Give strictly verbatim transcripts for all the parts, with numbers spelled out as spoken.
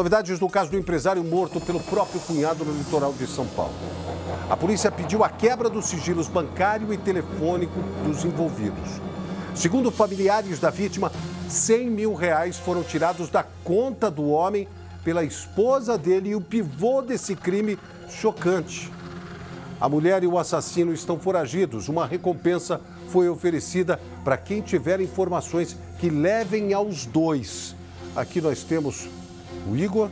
Novidades do caso do empresário morto pelo próprio cunhado no litoral de São Paulo. A polícia pediu a quebra dos sigilos bancário e telefônico dos envolvidos. Segundo familiares da vítima, cem mil reais foram tirados da conta do homem pela esposa dele e o pivô desse crime chocante. A mulher e o assassino estão foragidos. Uma recompensa foi oferecida para quem tiver informações que levem aos dois. Aqui nós temos o Igor,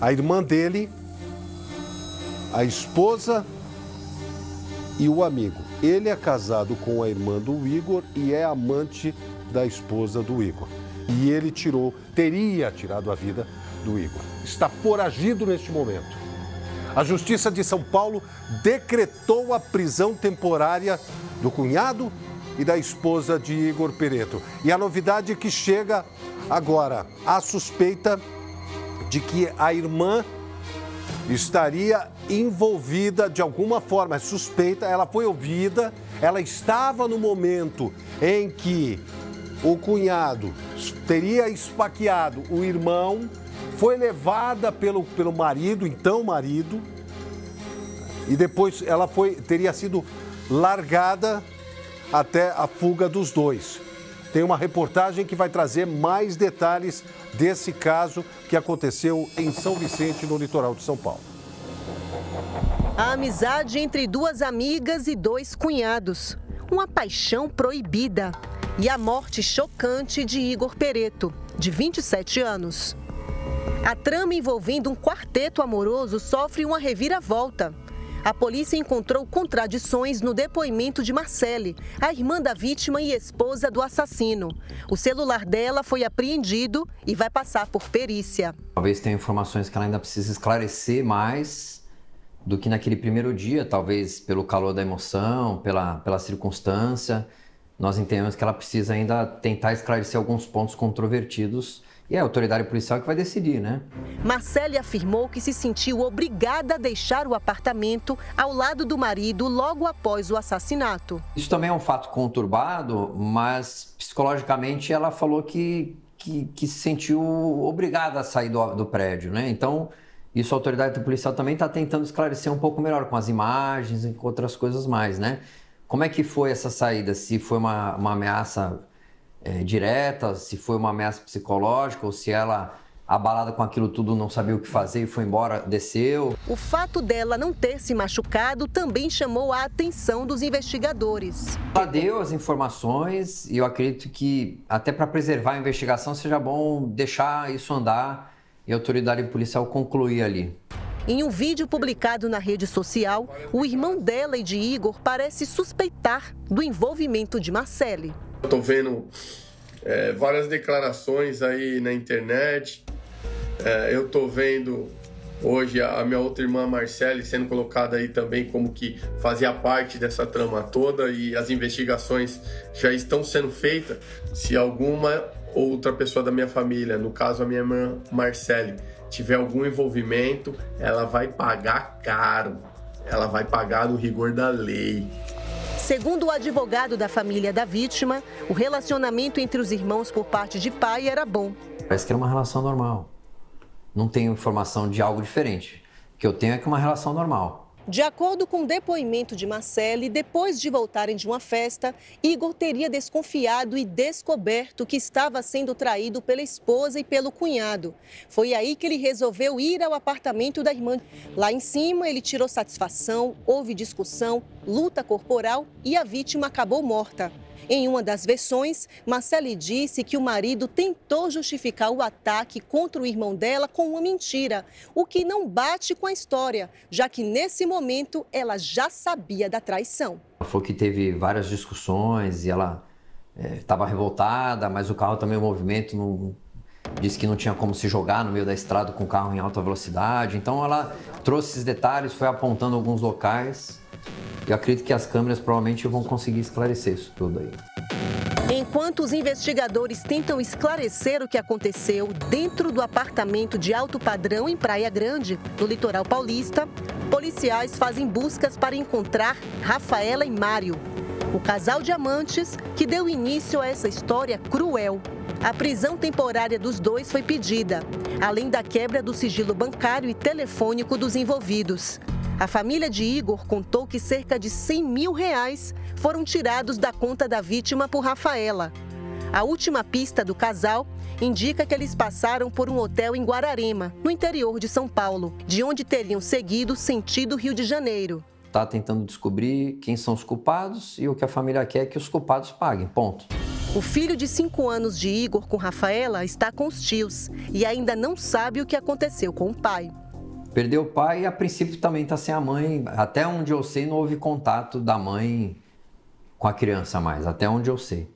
a irmã dele, a esposa e o amigo. Ele é casado com a irmã do Igor e é amante da esposa do Igor. E ele tirou, teria tirado a vida do Igor. Está foragido neste momento. A Justiça de São Paulo decretou a prisão temporária do cunhado e da esposa de Igor Peretto. E a novidade que chega agora, a suspeita de que a irmã estaria envolvida de alguma forma, é suspeita, ela foi ouvida, ela estava no momento em que o cunhado teria esfaqueado o irmão, foi levada pelo, pelo marido, então marido, e depois ela foi, teria sido largada até a fuga dos dois. Tem uma reportagem que vai trazer mais detalhes desse caso que aconteceu em São Vicente, no litoral de São Paulo. A amizade entre duas amigas e dois cunhados. Uma paixão proibida. E a morte chocante de Igor Peretto, de vinte e sete anos. A trama envolvendo um quarteto amoroso sofre uma reviravolta. A polícia encontrou contradições no depoimento de Marcelly, a irmã da vítima e esposa do assassino. O celular dela foi apreendido e vai passar por perícia. Talvez tenha informações que ela ainda precisa esclarecer mais do que naquele primeiro dia, talvez pelo calor da emoção, pela, pela circunstância. Nós entendemos que ela precisa ainda tentar esclarecer alguns pontos controvertidos. E é a autoridade policial que vai decidir, né? Marcelly afirmou que se sentiu obrigada a deixar o apartamento ao lado do marido logo após o assassinato. Isso também é um fato conturbado, mas psicologicamente ela falou que, que, que se sentiu obrigada a sair do, do prédio, né? Então, isso a autoridade policial também está tentando esclarecer um pouco melhor, com as imagens e com outras coisas mais, né? Como é que foi essa saída? Se foi uma, uma ameaça... É, direta, se foi uma ameaça psicológica ou se ela, abalada com aquilo tudo, não sabia o que fazer e foi embora, desceu. O fato dela não ter se machucado também chamou a atenção dos investigadores. Ela deu as informações e eu acredito que, até para preservar a investigação, seja bom deixar isso andar e a autoridade policial concluir ali. Em um vídeo publicado na rede social, o irmão dela e de Igor parece suspeitar do envolvimento de Marcelly. Estou vendo é, várias declarações aí na internet. É, eu estou vendo hoje a minha outra irmã Marcelly sendo colocada aí também como que fazia parte dessa trama toda e as investigações já estão sendo feitas. Se alguma outra pessoa da minha família, no caso a minha irmã Marcelly, tiver algum envolvimento, ela vai pagar caro. Ela vai pagar no rigor da lei. Segundo o advogado da família da vítima, o relacionamento entre os irmãos por parte de pai era bom. Parece que era uma relação normal. Não tenho informação de algo diferente. O que eu tenho é que é uma relação normal. De acordo com o depoimento de Marcelly, depois de voltarem de uma festa, Igor teria desconfiado e descoberto que estava sendo traído pela esposa e pelo cunhado. Foi aí que ele resolveu ir ao apartamento da irmã. Lá em cima, ele tirou satisfação, houve discussão, luta corporal e a vítima acabou morta. Em uma das versões, Marcelly disse que o marido tentou justificar o ataque contra o irmão dela com uma mentira, o que não bate com a história, já que nesse momento ela já sabia da traição. Ela falou que teve várias discussões e ela estava é, revoltada, mas o carro também, o movimento, não, disse que não tinha como se jogar no meio da estrada com o carro em alta velocidade. Então ela trouxe esses detalhes, foi apontando alguns locais. Eu acredito que as câmeras provavelmente vão conseguir esclarecer isso tudo aí. Enquanto os investigadores tentam esclarecer o que aconteceu dentro do apartamento de alto padrão em Praia Grande, no litoral paulista, policiais fazem buscas para encontrar Rafaela e Mário. o casal de amantes que deu início a essa história cruel. A prisão temporária dos dois foi pedida, além da quebra do sigilo bancário e telefônico dos envolvidos. A família de Igor contou que cerca de cem mil reais foram tirados da conta da vítima por Rafaela. A última pista do casal indica que eles passaram por um hotel em Guararema, no interior de São Paulo, de onde teriam seguido sentido Rio de Janeiro. Está tentando descobrir quem são os culpados e o que a família quer é que os culpados paguem, ponto. O filho de cinco anos de Igor com Rafaela está com os tios e ainda não sabe o que aconteceu com o pai. Perdeu o pai e a princípio também está sem a mãe. Até onde eu sei não houve contato da mãe com a criança mais, até onde eu sei.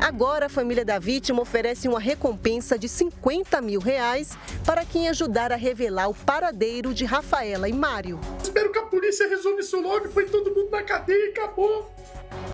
Agora, a família da vítima oferece uma recompensa de cinquenta mil reais para quem ajudar a revelar o paradeiro de Rafaela e Mário. Espero que a polícia resolva isso logo e põe todo mundo na cadeia e acabou.